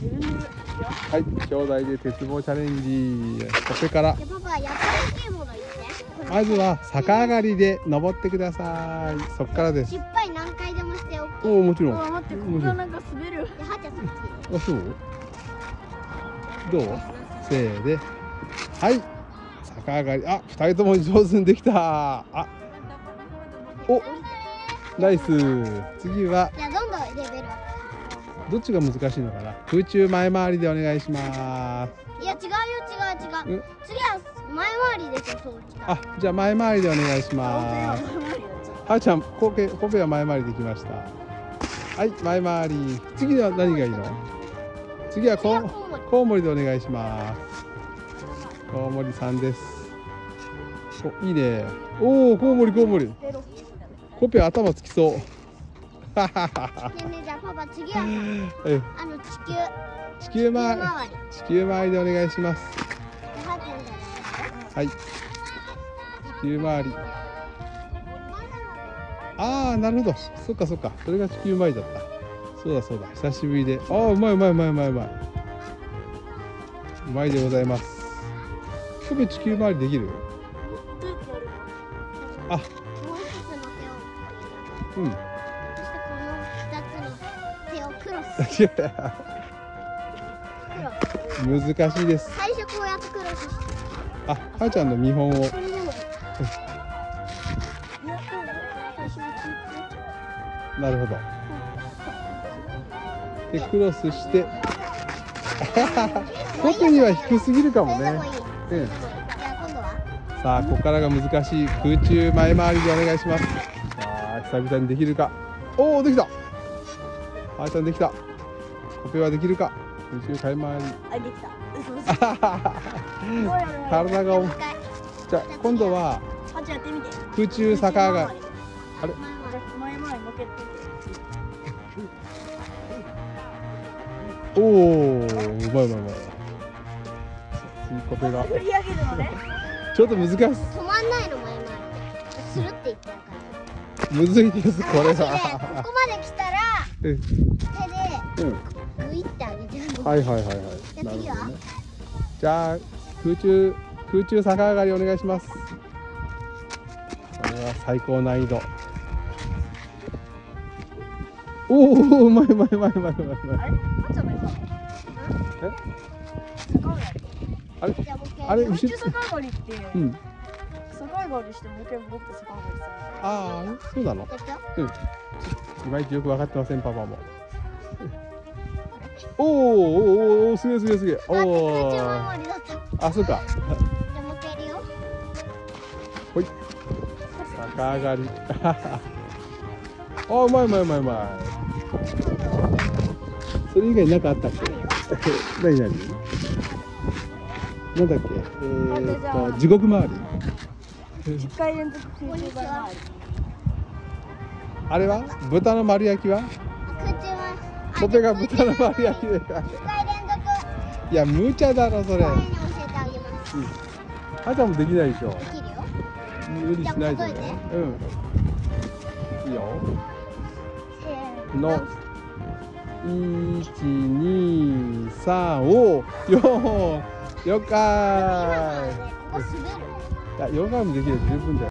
はい、兄弟で鉄棒チャレンジ。これからまずは坂上がりで登ってください。そこからです。失敗何回でもして OK。おお、もちろん。あ、待って、ここがなんか滑る。あ、そう。どう？せーで。はい。坂上がり。あ、二人とも上手にできた。あ。お。ナイス。次は。じゃあどんどんレベルアップ。どっちが難しいのかな。空中前回りでお願いします。いや違うよ、違う違う。次は前回りでしょ、そう。あ、じゃあ前回りでお願いします。はるちゃん、コペは前回りできました。はい、前回り。次は何がいいの？次はコウモリでお願いします。コウモリさんです。お、いいね。おお、コウモリ。コペは頭つきそう。はははは。パパ次は地球回りでお願いします。はい。地球回り。ああ、なるほど。そっかそっか。それが地球回りだった。そうだそうだ。久しぶりで。ああ、うまい。うまいでございます。すぐ地球回りできる？あ。うん。難しいです。最初こうやってクロスして。あ、はるちゃんの見本を。なるほど。で、クロスして。特には低すぎるかもね。うん。さあ、ここからが難しい空中前回りでお願いします。さあ、久々にできるか。おお、できた。はるちゃんできた。コペはできるか。宇宙買い回り。あ、できた。体が重い。じゃあ今度は空中逆上がり。あれ？前向けて。おお、うまい。次コペが。ちょっと難しい。止まんないの前回りで。するって言ったから。むずいですこれは。ここまで来たら。手でグイッてあげちゃう。はい。なるほどね。じゃあ空中逆上がりお願いします。これは最高難易度。おお、うまい。あれ空中逆上がりって逆上がりしてもう一回戻って逆上がりする。ああ、そうなの。いまいちよく分かってません、パパも。おお、すげえ。おお。あ、そうか。じゃ、もう一回やるよ。ほい。逆上がり。あ、うまい。それ以外なんかあったっけ。何。なんだっけ。地獄回り。10回連続空中回り。あれは豚の丸焼きは？コペが豚の丸焼きで。いや、無茶だろそれ。あなたもできないでしょ。無理しないで。いいよ。の1、2、3、お4、4回。4回もできれば十分だよ。